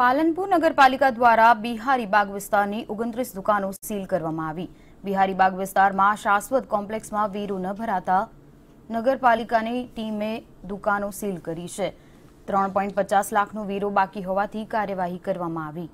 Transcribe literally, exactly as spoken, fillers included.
પાલનપુર નગરપાલિકા દ્વારા બિહારી બાગ વિસ્તારની ઓગણત્રીસ દુકાનો સીલ કરવામાં આવી। બિહારી બાગ વિસ્તારમાં શાશ્વત કોમ્પ્લેક્સમાં વેરો ન ભરાતા નગરપાલિકાની ટીમે દુકાનો સીલ કરી છે। ત્રણ પોઈન્ટ પચાસ લાખનો વેરો બાકી હોવાથી કાર્યવાહી કરવામાં આવી।